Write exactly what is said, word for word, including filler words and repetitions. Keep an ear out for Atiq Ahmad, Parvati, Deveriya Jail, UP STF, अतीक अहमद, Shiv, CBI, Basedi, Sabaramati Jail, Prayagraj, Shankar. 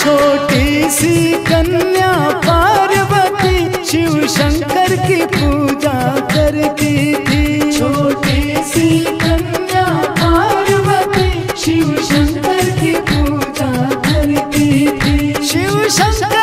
छोटी सी कन्या पार्वती शिव शंकर की पूजा करती थी। छोटी सी कन्या पार्वती शिव शंकर की पूजा करती थी। शिव शंकर